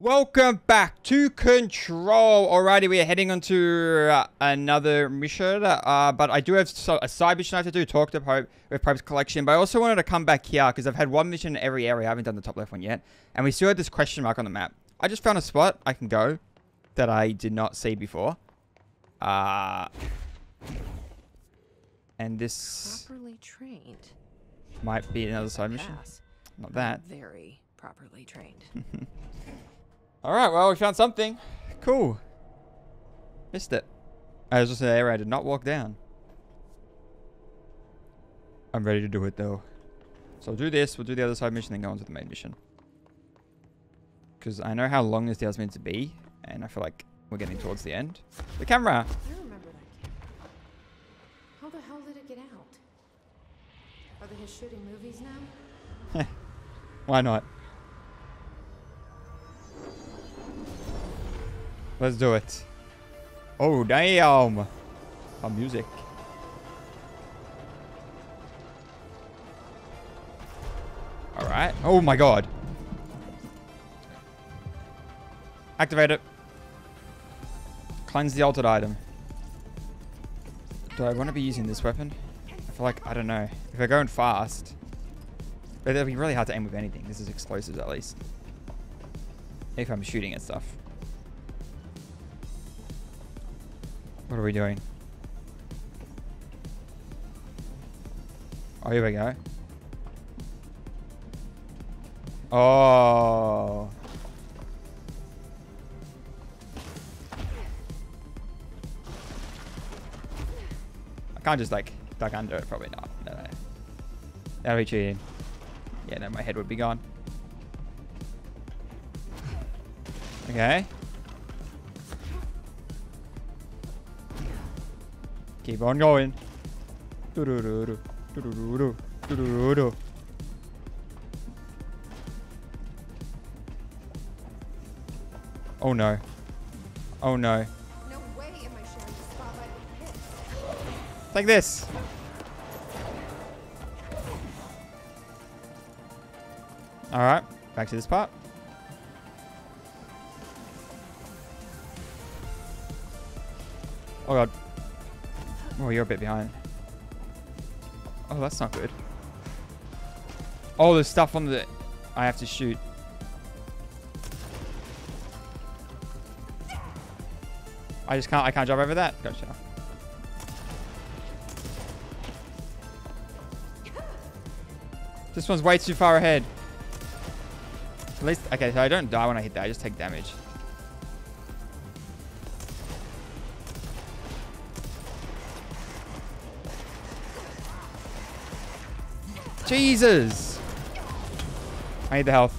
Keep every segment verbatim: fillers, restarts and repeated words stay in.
Welcome back to Control. Alrighty, we are heading on to uh, another mission, uh, but I do have so, a side mission I have to do, talk to Pope with Pope's collection, but I also wanted to come back here because I've had one mission in every area. I haven't done the top left one yet, and we still had this question mark on the map. I just found a spot I can go that I did not see before. Uh, and this properly trained might be another side mission. Not that. Very properly trained. Alright, well, we found something. Cool. Missed it. I was just an area I did not walk down. I'm ready to do it, though. So I'll do this, we'll do the other side mission, then go on to the main mission. Because I know how long this deal's meant to be, and I feel like we're getting towards the end. The camera! I remember that camera. How the hell did it get out? Are they just shooting movies now? Why not? Let's do it. Oh, damn. Our music. Alright. Oh, my God. Activate it. Cleanse the altered item. Do I want to be using this weapon? I feel like, I don't know. If we're going fast. But it'll be really hard to aim with anything. This is explosives, at least. If I'm shooting at stuff. What are we doing? Oh, here we go. Oh. I can't just like duck under it. Probably not. No, no. That'll be cheating. Yeah, no, my head would be gone. Okay. Keep on going. Oh no. Oh no. No way am I sharing the spotlight with Hiss. Like this. Alright, back to this part. Oh god. Oh, you're a bit behind. Oh, that's not good. Oh, there's stuff on the... I have to shoot. I just can't... I can't jump over that. Gotcha. This one's way too far ahead. At least... Okay, so I don't die when I hit that. I just take damage. Jesus! I need the health.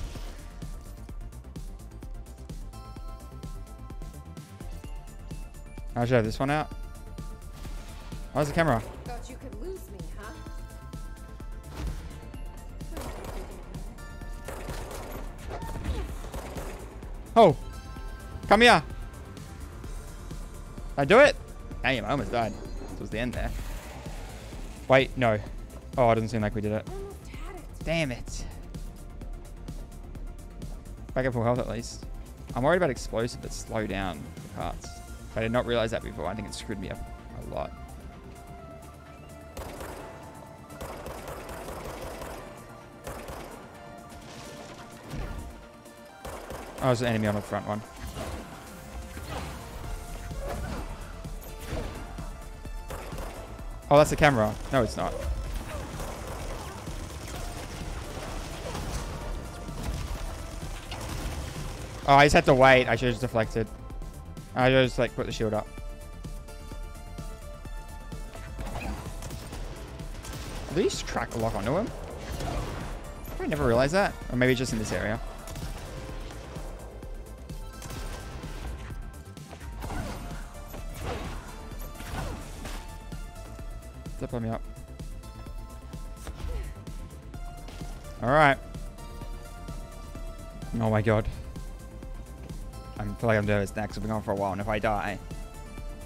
I should have this one out. Where's the camera? Thought you could lose me, huh? Oh! Come here! Did I do it? Damn, I almost died. This was the end there. Wait, no. Oh, it doesn't seem like we did it. Damn it. Back at full health, at least. I'm worried about explosives that slow down the parts. I did not realize that before. I think it screwed me up a lot. Oh, there's an enemy on the front one. Oh, that's the camera. No, it's not. Oh, I just had to wait. I should have just deflected. I should have just, like, put the shield up. Did he just crack a lock onto him? I never realized that. Or maybe just in this area. Don't blow me up. Alright. Oh my god. I feel like I'm nervous now because I've been gone for a while, and if I die,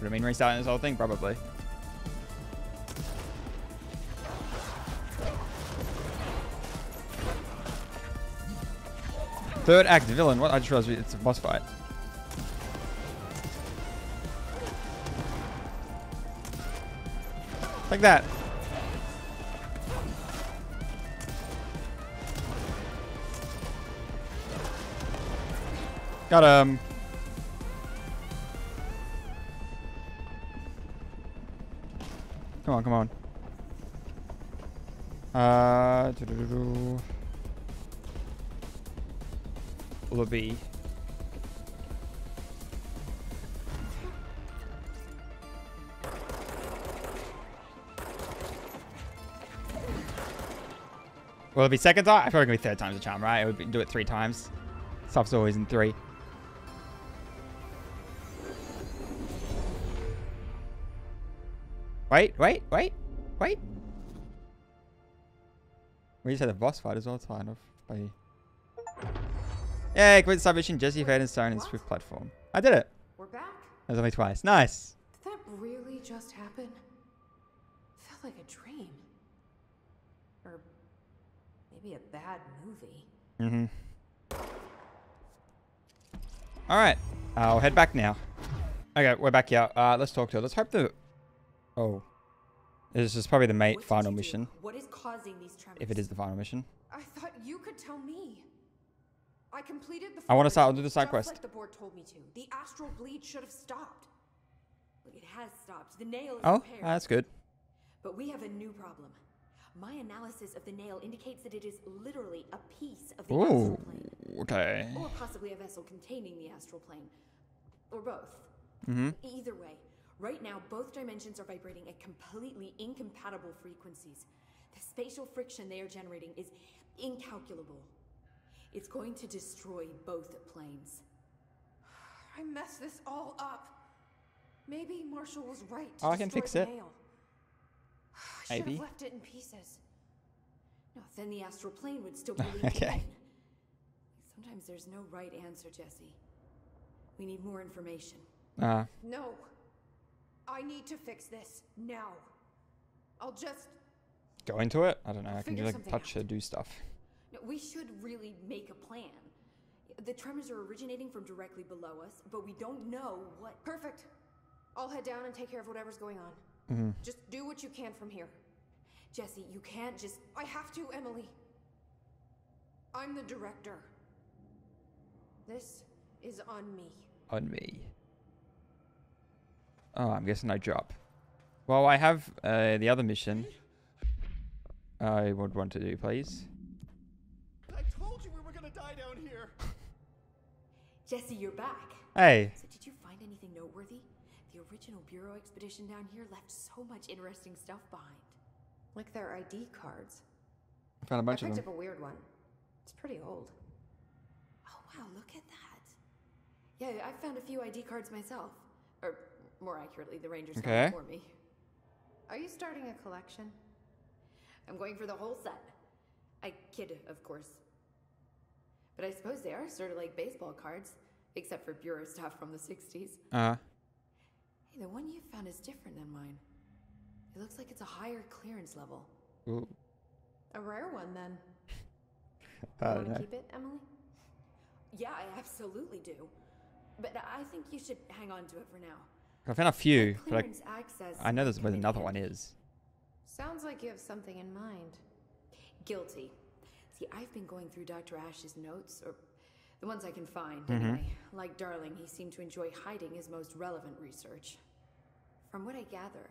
would it mean restarting this whole thing? Probably. Third act villain. What? I just realized it's a boss fight. Like that. Got him. Come on, come on. Uh, doo -doo -doo -doo. Lobby. Will it be second time? I probably gonna be third time's a charm, right? It would be, do it three times. Stuff's always in three. Wait, wait, wait, wait. We just had a boss fight as well, kind of. Funny. Yay, complete the side mission, Jesse, Fade, and Stone, and Swift Platform. I did it. We're back. That was only twice. Nice. Did that really just happen? It felt like a dream. Or maybe a bad movie. Mm-hmm. Alright. I'll head back now. Okay, we're back here. Uh, let's talk to her. Let's hope the... Oh. This is probably the mate final mission. What is causing these tremors? If it is the final mission. I thought you could tell me. I completed the I want to start I'll do the side quest. Like the board told me to. The astral bleed should have stopped. But it has stopped. The nail is oh, repaired. That's good. But we have a new problem. My analysis of the nail indicates that it is literally a piece of the Ooh, astral plane. Okay. Or possibly a vessel containing the astral plane. Or both. Mm-hmm. Either way. Right now, both dimensions are vibrating at completely incompatible frequencies. The spatial friction they are generating is incalculable. It's going to destroy both planes. I messed this all up. Maybe Marshall was right. Oh, I can fix it. I should have left it in pieces. No, then the astral plane would still be leaking. Okay. Sometimes there's no right answer, Jesse. We need more information. Uh. No. I need to fix this now. I'll just go into it. I don't know. I can just like touch her, do stuff. No, we should really make a plan. The tremors are originating from directly below us, but we don't know what. Perfect. I'll head down and take care of whatever's going on. Mm-hmm. Just do what you can from here. Jesse, you can't just. I have to, Emily. I'm the director. This is on me. On me. Oh, I'm guessing I drop. Well, I have uh, the other mission. I would want to do, please. I told you we were gonna die down here. Jesse, you're back. Hey. So did you find anything noteworthy? The original Bureau expedition down here left so much interesting stuff behind, like their I D cards. I found a bunch I of them. I picked up a weird one. It's pretty old. Oh wow, look at that. Yeah, I found a few I D cards myself. Or more accurately, the Rangers got it for me. Are you starting a collection? I'm going for the whole set. I kid, of course. But I suppose they are sort of like baseball cards, except for Bureau stuff from the sixties. Uh-huh. Hey, the one you found is different than mine. It looks like it's a higher clearance level. Ooh. A rare one, then. I don't know. You want to keep it, Emily? Yeah, I absolutely do. But I think you should hang on to it for now. I found a few, but I, I know there's where another one is. Sounds like you have something in mind. Guilty. See, I've been going through Doctor Ash's notes, or the ones I can find, mm-hmm. anyway. Like Darling, he seemed to enjoy hiding his most relevant research. From what I gather,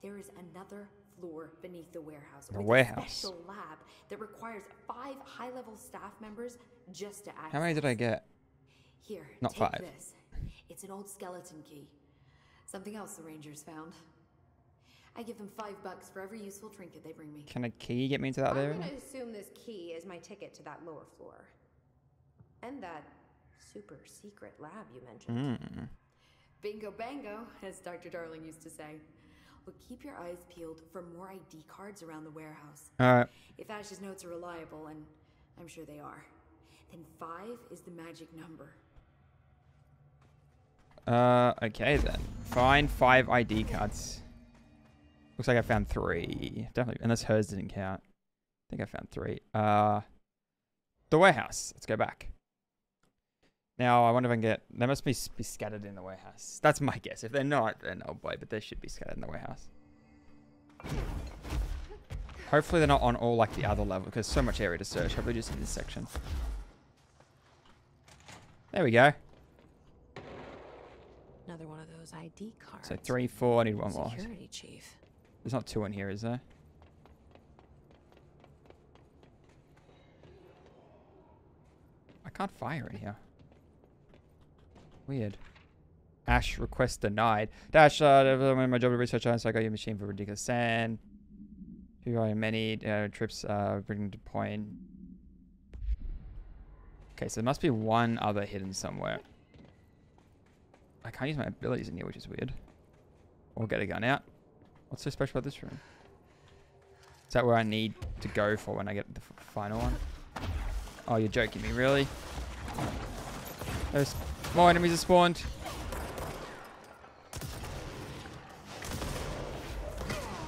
there is another floor beneath the warehouse. A warehouse. A special lab that requires five high-level staff members just to access. How many did I get? Here, Not take five. This. It's an old skeleton key. Something else the Rangers found. I give them five bucks for every useful trinket they bring me. Can a key get me into that area? I'm gonna assume this key is my ticket to that lower floor. And that super secret lab you mentioned. Mm. Bingo bango, as Doctor Darling used to say. Well, keep your eyes peeled for more I D cards around the warehouse. Alright. If Ash's notes are reliable, and I'm sure they are, then five is the magic number. Uh, okay then. Find five I D cards. Looks like I found three. Definitely, unless hers didn't count. I think I found three. Uh, the warehouse. Let's go back. Now, I wonder if I can get... They must be, be scattered in the warehouse. That's my guess. If they're not, then oh boy, but they should be scattered in the warehouse. Hopefully they're not on all like the other level, because so much area to search. Hopefully just in this section. There we go. Another one of those I D cards. So three, four, I need one more. Security chief. There's not two in here, is there? I can't fire in here. Weird. Ash, request denied. Dash, uh, my job to research on, so I got your machine for ridiculous sand. You are many uh, trips, uh, bringing to point. Okay, so there must be one other hidden somewhere. I can't use my abilities in here, which is weird. Or get a gun out. What's so special about this room? Is that where I need to go for when I get the f final one? Oh, you're joking me, really? There's more enemies are spawned.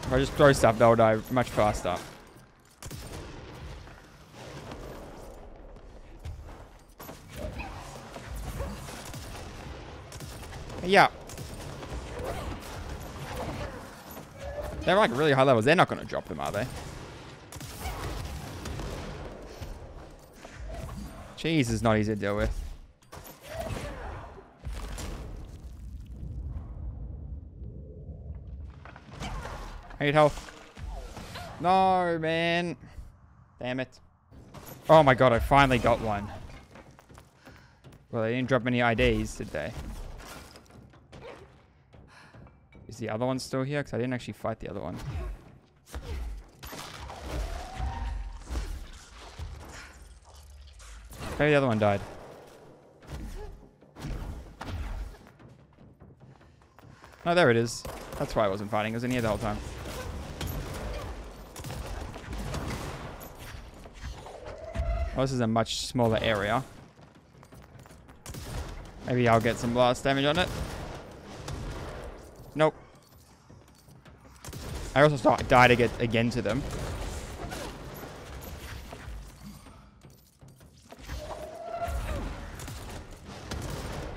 If I just throw stuff, they'll die much faster. Yeah. They're like really high levels. They're not going to drop them, are they? Cheese is not easy to deal with. I need help. No, man. Damn it. Oh my god, I finally got one. Well, they didn't drop many I Ds, did they? Is the other one still here? Because I didn't actually fight the other one. Maybe the other one died. Oh, there it is. That's why I wasn't fighting. It was in here the whole time. Well, this is a much smaller area. Maybe I'll get some blast damage on it. Nope. I also start, die to get again to them.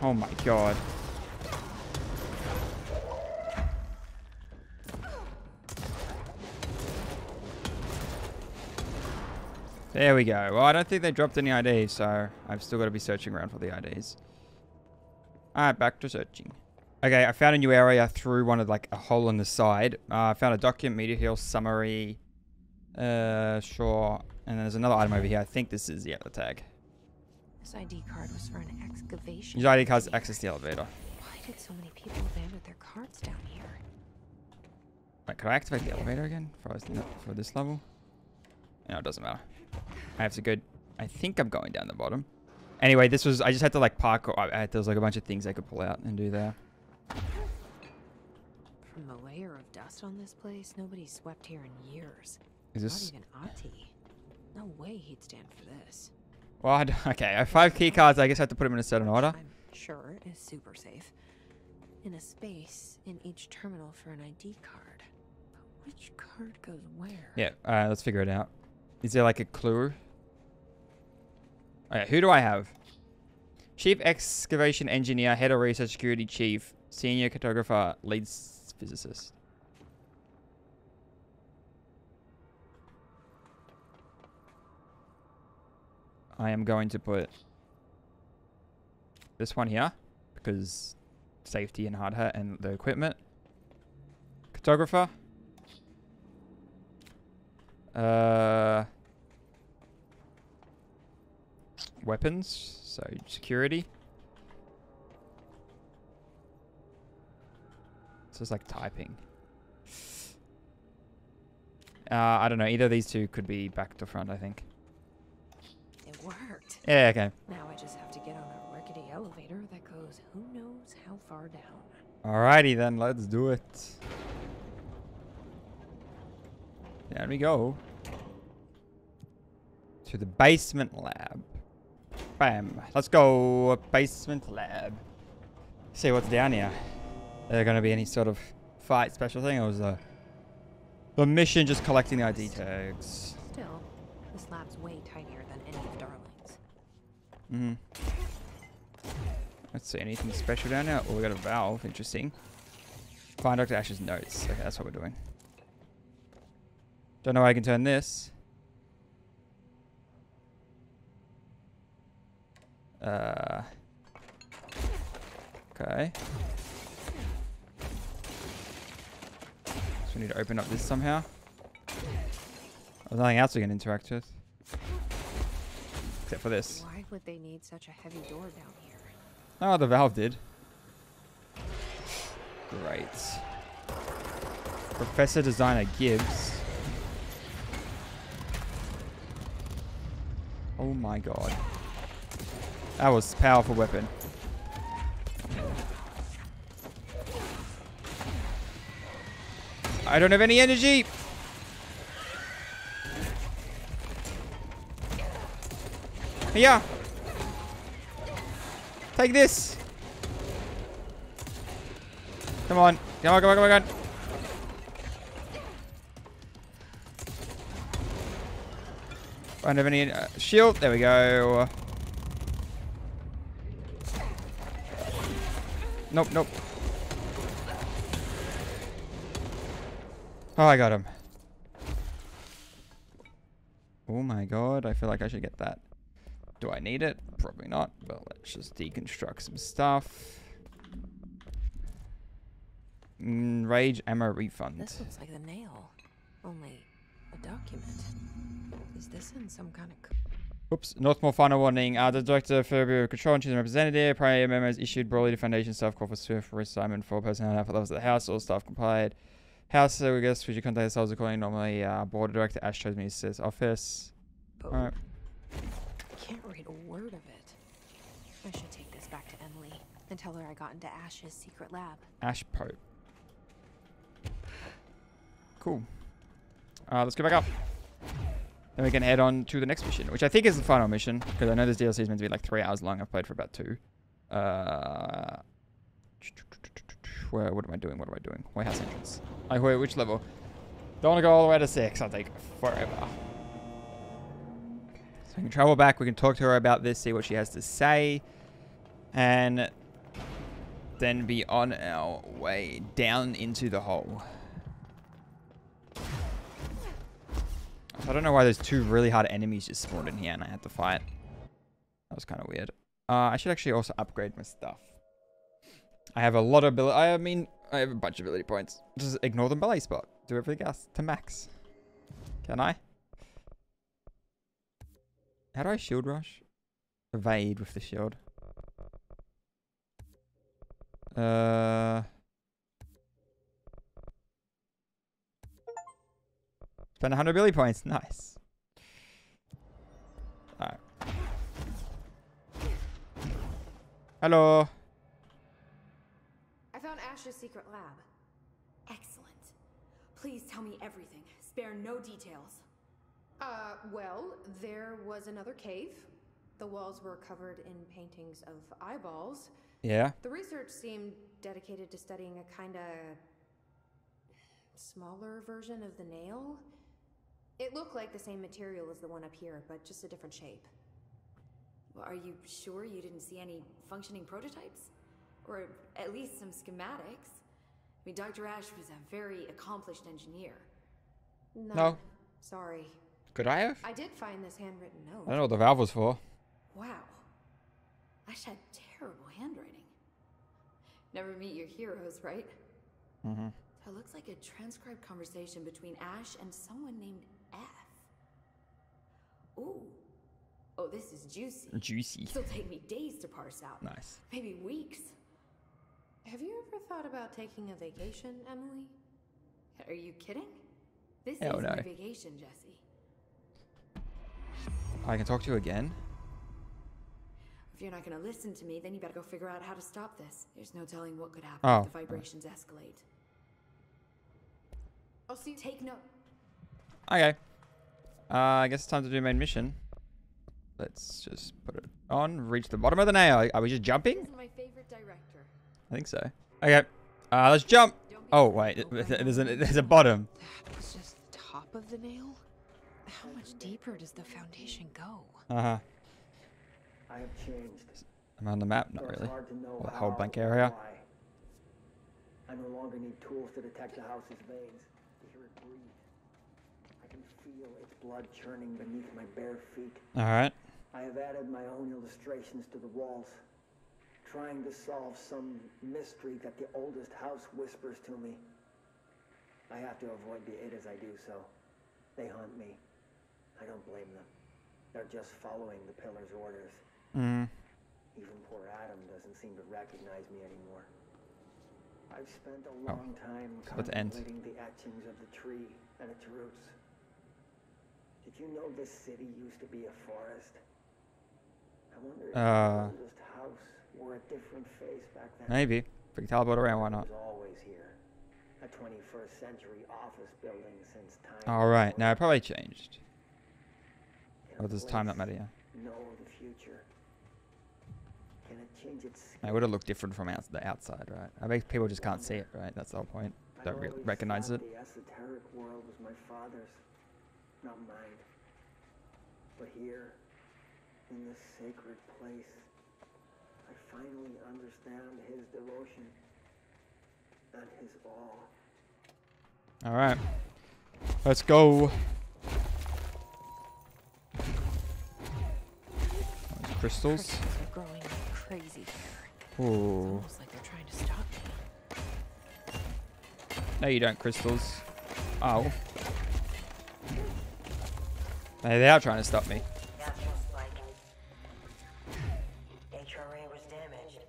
Oh my god. There we go. Well, I don't think they dropped any I Ds, so I've still got to be searching around for the I Ds. Alright, back to searching. Okay, I found a new area through one of, like, a hole in the side. Uh, I found a document, media heal, summary. Uh, sure. And then there's another item over here. I think this is, yeah, the tag. This I D card was for an excavation. Use I D cards to access the elevator. Why did so many people abandon their cards down here? Wait, could I activate the elevator again for, for this level? No, it doesn't matter. I have to go... I think I'm going down the bottom. Anyway, this was... I just had to, like, parkour. I, I, there was, like, a bunch of things I could pull out and do there. From the layer of dust on this place, nobody swept here in years. Is this... Not even Ati. No way he'd stand for this. Well, I don't, okay. I have five key cards. I guess I have to put them in a certain order. I'm sure it's super safe. In a space in each terminal for an I D card. But which card goes where? Yeah, uh, let's figure it out. Is there like a clue? Okay, who do I have? Chief Excavation Engineer, Head of Research Security Chief, Senior Cartographer, Lead Physicist. I am going to put this one here, because safety and hard hat and the equipment. Cartographer. Uh, weapons, so security. So it's like typing. Uh, I don't know. Either of these two could be back to front, I think. It worked. Yeah, okay. Now I just have to get on a rickety elevator that goes who knows how far down. Alrighty then, let's do it. There we go. To the basement lab. Bam. Let's go. Basement lab. See what's down here. Are there going to be any sort of fight special thing? Or was the, the mission just collecting the I D tags? Still, this lab's way tinier than any of Darling's. Mm-hmm. Let's see, anything special down there? Oh, we got a valve. Interesting. Find Doctor Ash's notes. Okay, that's what we're doing. Don't know how I can turn this. Uh. Okay. So we need to open up this somehow. There's nothing else we can interact with. Except for this. Why would they need such a heavy door down here? Oh, the valve did. Great. Professor Designer Gibbs. Oh my god. That was a powerful weapon. I don't have any energy! Yeah. Take this. Come on. Come on, come on, come on, come on. I don't have any uh, shield. There we go. Nope, nope. Oh, I got him. Oh my god, I feel like I should get that. Do I need it? Probably not, but let's just deconstruct some stuff. Mm, rage ammo refund. This looks like the nail, only a document. Is this in some kind of... Oops, Northmoor final warning. Uh, the Director of Federal Bureau of Control and choosing representative. Prior memos issued broadly to Foundation staff call for swift reassignment for personnel and for levels of the house. All staff complied. House, so we guess we should contact ourselves according normally. Uh, Board Director Ash chose me to his office. All right. I can't read a word of it. I should take this back to Emily and tell her I got into Ash's secret lab. Ash Pope. Cool. Uh, let's go back up. Then we can head on to the next mission, which I think is the final mission, because I know this D L C is meant to be like three hours long. I've played for about two. Uh, where? What am I doing? What am I doing? Warehouse entrance. Like, wait, which level? Don't want to go all the way to six. I'll take forever. So we can travel back, we can talk to her about this, see what she has to say, and then be on our way down into the hole. I don't know why those two really hard enemies just spawned in here and I had to fight. That was kind of weird. Uh, I should actually also upgrade my stuff. I have a lot of ability, I mean, I have a bunch of ability points. Just ignore the melee spot. Do everything else to max. Can I? How do I shield rush? Evade with the shield. Uh, spend one hundred billion points. Nice. All right. Hello. I found Ash's secret lab. Excellent. Please tell me everything. Spare no details. Uh, well, there was another cave. The walls were covered in paintings of eyeballs. Yeah. The research seemed dedicated to studying a kind of smaller version of the nail. It looked like the same material as the one up here, but just a different shape. Well, are you sure you didn't see any functioning prototypes? Or at least some schematics? I mean, Doctor Ash was a very accomplished engineer. No. no. Sorry. Could I have? I did find this handwritten note. I don't know what the valve was for. Wow. I just had terrible handwriting. Never meet your heroes, right? Mm-hmm. It looks like a transcribed conversation between Ash and someone named F. Ooh. Oh, this is juicy. Juicy. It'll take me days to parse out. Nice. Maybe weeks. Have you ever thought about taking a vacation, Emily? Are you kidding? This Hell is no. my vacation, Jesse. I can talk to you again. If you're not going to listen to me, then you better go figure out how to stop this. There's no telling what could happen oh. if the vibrations right. escalate. I'll see. Take note. Okay. Uh, I guess it's time to do main mission. Let's just put it on. Reach the bottom of the nail. Are we just jumping? This is my favorite director. I think so. Okay. Uh, let's jump. Oh wait, there's a there's a bottom. That was just the top of the nail. How much deeper does the foundation go? Uh huh. I have changed. Am I on the map? Not really. What, whole blank area? I no longer need tools to detect the house's veins, to hear it breathe. I can feel its blood churning beneath my bare feet. Alright. I have added my own illustrations to the walls, trying to solve some mystery that the oldest house whispers to me. I have to avoid the it as I do so. They hunt me. I don't blame them. They're just following the pillar's orders. Mm. Even poor Adam doesn't seem to recognize me anymore. I've spent a long oh. time contemplating the actions of the tree and its roots. Did you know this city used to be a forest? I wonder if uh, the oldest house wore a different face back then. Maybe. We can teleport around, why not? It was always here. A twenty-first century office building since time. Alright, now it probably changed. Or does time not matter? Yeah. Know the future. Can it change its skin? It would have looked different from out the outside, right? I think people just can't see it, right? That's the whole point. Don't really recognize it. The esoteric world was my father's, not mine. But here, in this sacred place, I finally understand his devotion and his awe. All right, let's go. Those crystals. Ooh. No, you don't, crystals. Oh. They are trying to stop me. H R A was damaged.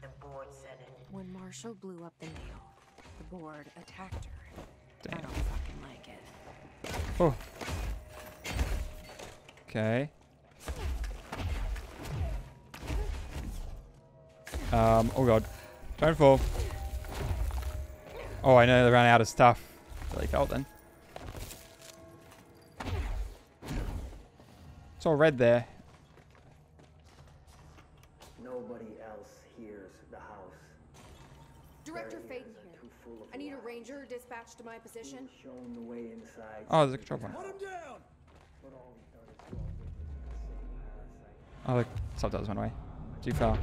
The board said it. When Marshall blew up the nail, the board attacked her. Damn. I don't fucking like it. Oh. Okay. Um, oh god. Don't fall. Oh, I know they ran out of stuff. Really felt then. It's all red there. Nobody else hears the house. Director Faden here. I need a ranger dispatched to my position. Shown the way inside. Oh, there's a control point. Oh, the subtitles went away. Too far.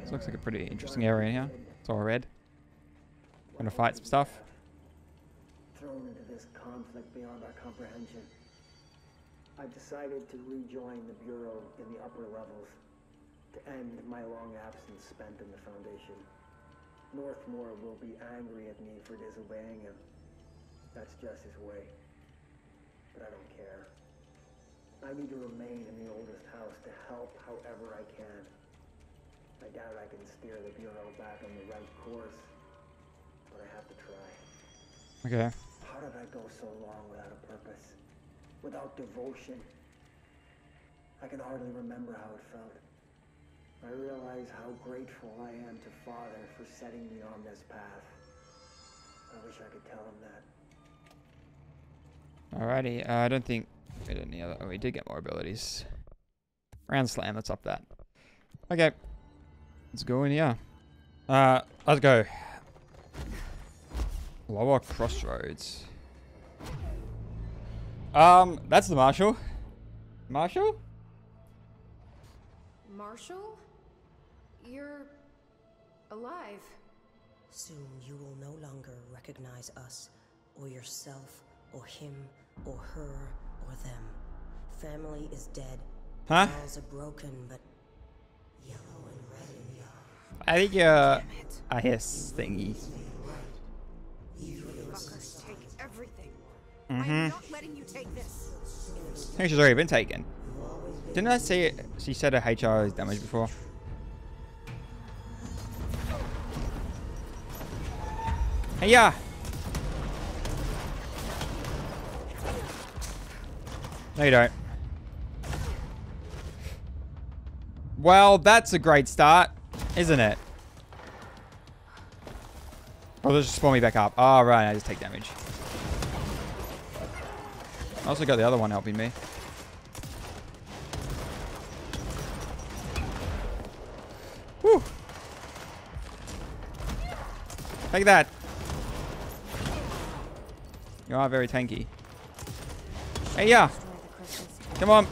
This looks like a pretty interesting area here. It's all red. We're gonna fight some stuff. Thrown into this conflict beyond our comprehension. I've decided to rejoin the Bureau in the upper levels to end my long absence spent in the Foundation. Northmoor will be angry at me for disobeying him. That's just his way. But I don't care. I need to remain in the oldest house to help however I can. I doubt I can steer the Bureau back on the right course, but I have to try. Okay. How did I go so long without a purpose, without devotion? I can hardly remember how it felt. I realize how grateful I am to Father for setting me on this path. I wish I could tell him that. Alrighty, uh, I don't think we did any other. Oh, we did get more abilities. Round slam. Let's up that. Okay. Let's go in here. Uh, let's go. Lower Crossroads. Um, that's the Marshall. Marshall? Marshall? You're alive. Soon you will no longer recognize us, or yourself, or him, or her, or them. Family is dead. Huh? Walls are broken, but yellow and red. I think you're a hiss thingy. Fuckers take everything. Mm-hmm. I'm not letting you take this. I think she's already been taken. Didn't I see it? She said her H R was damaged before. Hey, yeah. No, you don't. Well, that's a great start. Isn't it? Oh, they'll just spawn me back up. Oh, right, I just take damage. I also got the other one helping me. Woo! Take that! You are very tanky. Hey, yeah! Come on.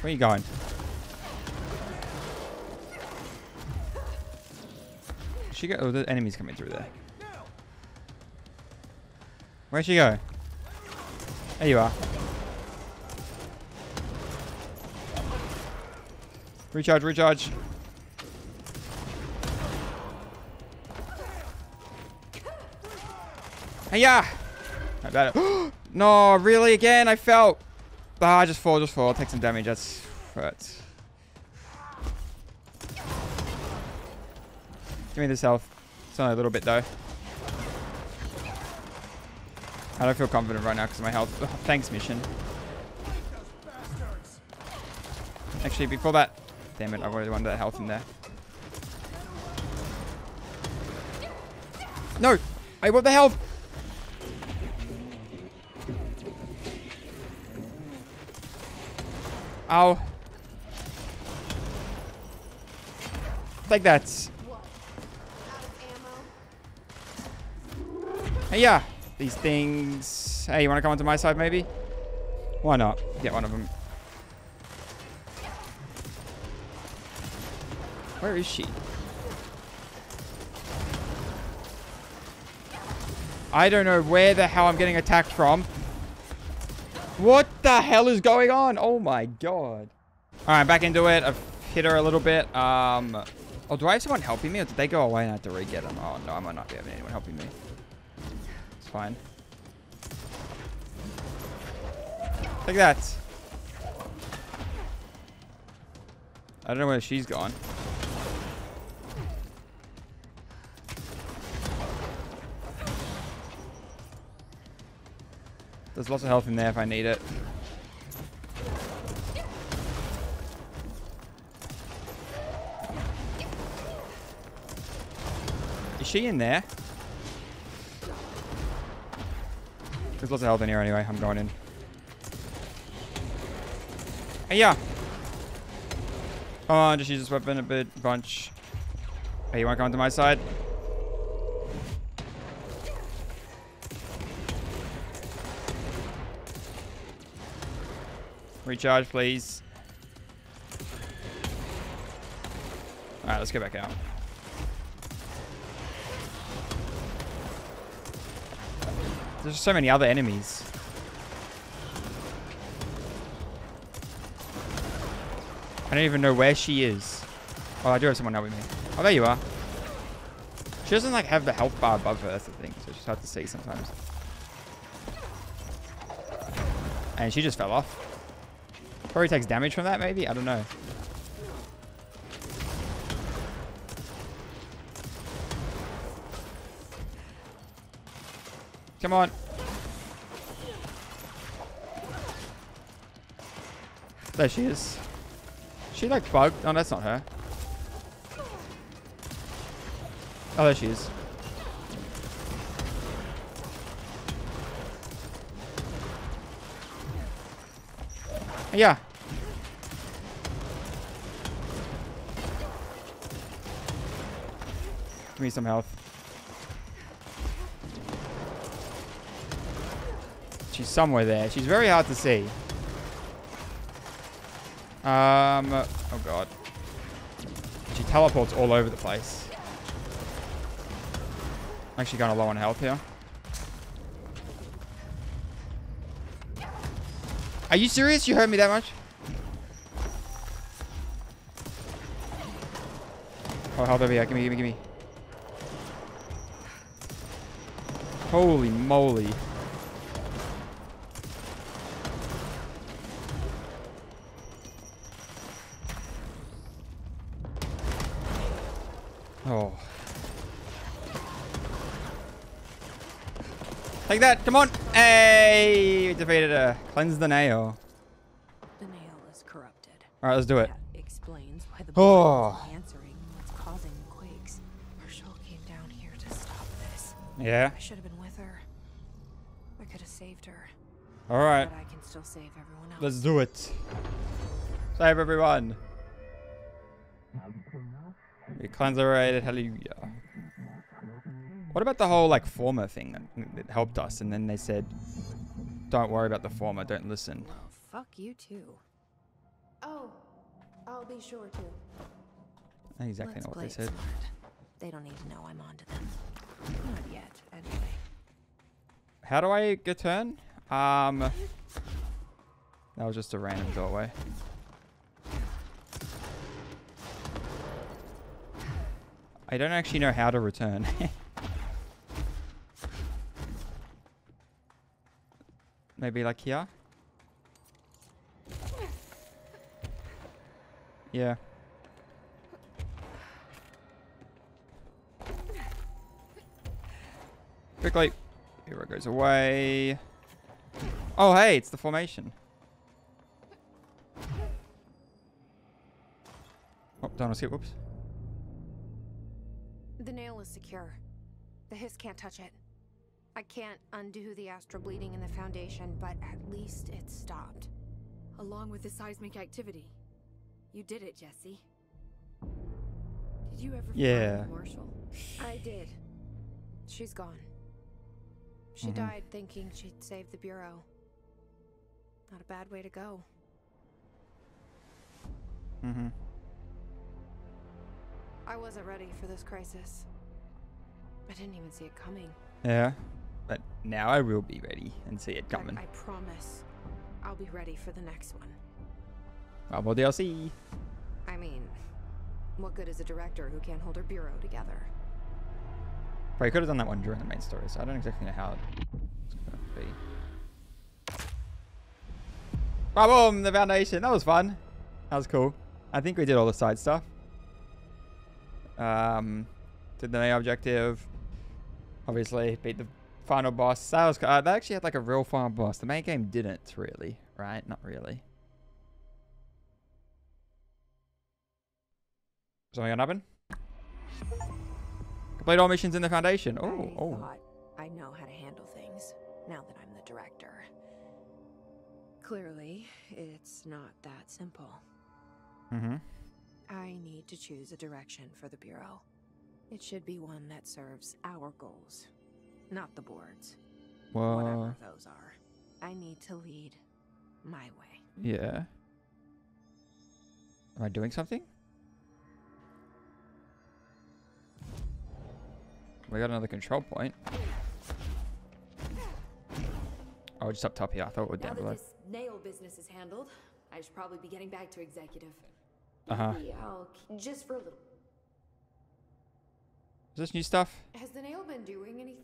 Where are you going? She go. Oh, the enemy's coming through there. Where'd she go? There you are. Recharge, recharge. Hey, yeah. No, really? Again? I fell. Ah, I just fall, just fall. I'll take some damage. That's hurt. Give me this health. It's only a little bit, though. I don't feel confident right now because of my health. Oh, thanks, mission. Actually, before that... Damn it, I already wanted that health in there. No! I want the health! Ow. Like that. Hey, yeah. These things. Hey, you want to come onto my side, maybe? Why not? Get one of them. Where is she? I don't know where the hell I'm getting attacked from. What the hell is going on? Oh my god. Alright, back into it. I've hit her a little bit. Um, oh, do I have someone helping me? Or did they go away and I have to re-get them? Oh, no, I might not be having anyone helping me. It's fine. Take that. I don't know where she's gone. There's lots of health in there if I need it. Is she in there? There's lots of health in here anyway. I'm going in. Hey, yeah. Come on, just use this weapon a bit. Bunch. Hey, you want to come onto my side? Recharge, please. Alright, let's go back out. There's so many other enemies. I don't even know where she is. Oh, I do have someone helping me. Oh, there you are. She doesn't, like, have the health bar above her. That's the thing. So it's just hard to see sometimes. And she just fell off. Probably takes damage from that, maybe? I don't know. Come on. There she is. She, like, bugged. Oh, that's not her. Oh, there she is. Yeah. Give me some health. She's somewhere there. She's very hard to see. Um. Oh god. She teleports all over the place. I'm actually going low on health here. Are you serious? You hurt me that much? Oh, hell, baby. Gimme, gimme, gimme. Holy moly. Oh. Take that. Come on. Hey, we defeated her. Cleanse the nail. The nail is corrupted. All right, let's do it. That explains why the board isn't answering what's causing the quakes. Marshall came down here to stop this. Yeah. I should have been with her. I could have saved her. All right. But I can still save everyone else. Let's do it. Save everyone. We cleanse the raid. Hallelujah. What about the whole like former thing that, that helped us? And then they said, don't worry about the former, don't listen. Well, fuck you too. Oh, I'll be sure to. Not exactly Let's not what they said. Smart. They don't need to know I'm onto them. Not yet, anyway. How do I get turn? Um, that was just a random doorway. I don't actually know how to return. Maybe like here? Yeah. Quickly. Here it goes away. Oh, hey, it's the formation. Oh, don't want to skip. Whoops. The nail is secure. The Hiss can't touch it. I can't undo the astral bleeding in the Foundation, but at least it stopped. Along with the seismic activity. You did it, Jesse. Did you ever yeah. find Marshall? I did. She's gone. She mm-hmm. died thinking she'd saved the Bureau. Not a bad way to go. Mm-hmm. I wasn't ready for this crisis. I didn't even see it coming. Yeah, but now I will be ready and see it coming. I, I promise I'll be ready for the next one. How about D L C? I mean, what good is a director who can't hold her bureau together? Probably could have done that one during the main story, so I don't exactly know how it's going to be. Boom! The Foundation! That was fun. That was cool. I think we did all the side stuff. Um, did the main objective. Obviously, beat the final boss. That was, uh, they actually had like a real final boss. The main game didn't really, right? Not really. Something gonna happen? Complete all missions in the Foundation. Oh, oh. I thought I know how to handle things now that I'm the director. Clearly, it's not that simple. Mm-hmm. I need to choose a direction for the Bureau. It should be one that serves our goals, not the Board's. Well, whatever those are. I need to lead my way. Yeah. Am I doing something? We got another control point. Oh, just up top here. I thought it would down below. Now that this nail business is handled, I should probably be getting back to executive. Uh-huh. Just for a little. Is this new stuff? Has the nail been doing any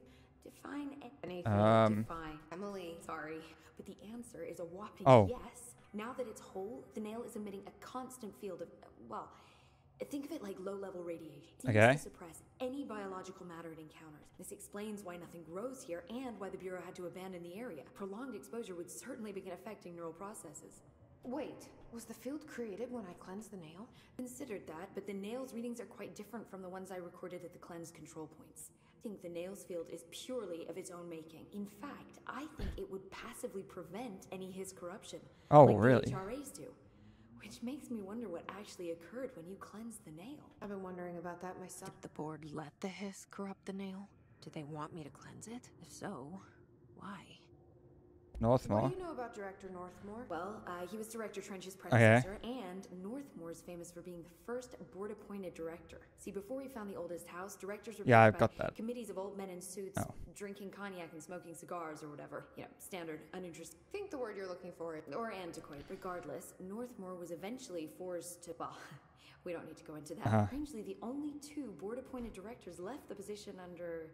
define anything? Um. Define. Emily, sorry, but the answer is a whopping oh. yes. Now that it's whole, the nail is emitting a constant field of well. Think of it like low-level radiation. It okay. to suppress any biological matter it encounters. This explains why nothing grows here and why the Bureau had to abandon the area. Prolonged exposure would certainly begin affecting neural processes. Wait, was the field created when I cleansed the nail? Considered that, but the nail's readings are quite different from the ones I recorded at the cleansed control points. I think the nail's field is purely of its own making. In fact, I think it would passively prevent any Hiss corruption. Oh, like really? The H R As do. Which makes me wonder what actually occurred when you cleansed the nail. I've been wondering about that myself. Did the Board let the Hiss corrupt the nail? Did they want me to cleanse it? If so, why? Northmoor. What do you know about Director Northmoor? Well, uh, he was Director Trench's predecessor, okay. and Northmoor is famous for being the first board-appointed director. See, before we found the Oldest House, directors were yeah, I've got that. committees of old men in suits, oh. drinking cognac and smoking cigars or whatever. You know, standard, uninteresting. Think the word you're looking for, or antiquated. Regardless, Northmoor was eventually forced to, well, we don't need to go into that. Uh-huh. Strangely, the only two board-appointed directors left the position under...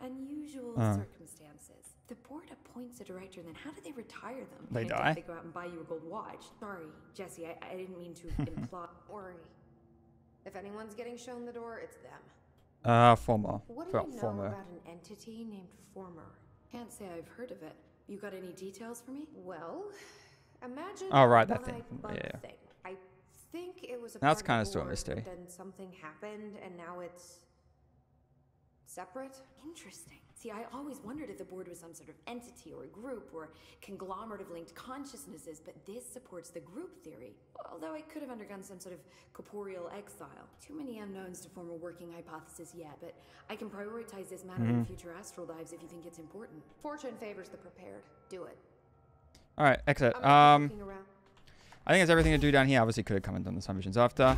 unusual uh. circumstances. The Board appoints a director, then how do they retire them? They die? They go out and buy you a gold watch. Sorry, Jesse, I, I didn't mean to imply. Worry. If anyone's getting shown the door, it's them. Ah, uh, Former. What do well, you know former. about an entity named Former? Can't say I've heard of it. You got any details for me? Well, imagine... Oh, right, that thing. Yeah. Thing. I think it was a... That's kind of still a mistake. Then something happened, and now it's... Separate? Interesting. See, I always wondered if the Board was some sort of entity or a group or conglomerate of linked consciousnesses, but this supports the group theory. Although it could have undergone some sort of corporeal exile. Too many unknowns to form a working hypothesis yet, but I can prioritize this matter mm-hmm. in future astral dives if you think it's important. Fortune favors the prepared. Do it. All right, exit. Um, I think there's everything to do down here. Obviously, could have come and done the sun visions after.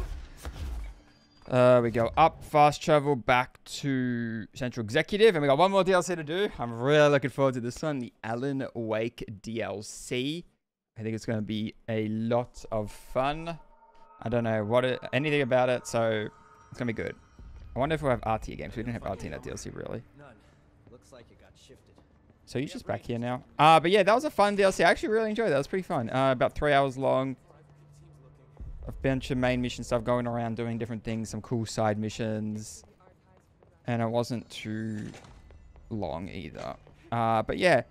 Uh, we go up, fast travel back to Central Executive, and we got one more D L C to do. I'm really looking forward to this one, the Alan Wake D L C. I think it's going to be a lot of fun. I don't know what it, anything about it, so it's going to be good. I wonder if we'll have R T games. We didn't have R T in that D L C, really. None. Looks like it got shifted. So you're just back here now. Uh, but yeah, that was a fun D L C. I actually really enjoyed it. That was pretty fun. Uh, about three hours long. A bunch of main mission stuff going around doing different things. Some cool side missions. And it wasn't too long either. Uh, but yeah.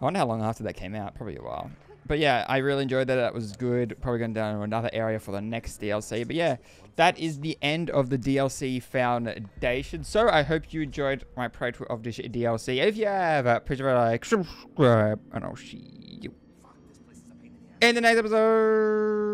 I wonder how long after that came out. Probably a while. But yeah, I really enjoyed that. That was good. Probably going down to another area for the next D L C. But yeah, that is the end of the D L C Foundation. So I hope you enjoyed my pro tour of this D L C. If you have, uh, please like, subscribe, and I'll see you in the next episode.